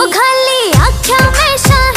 ओ खाली आख्या में शान।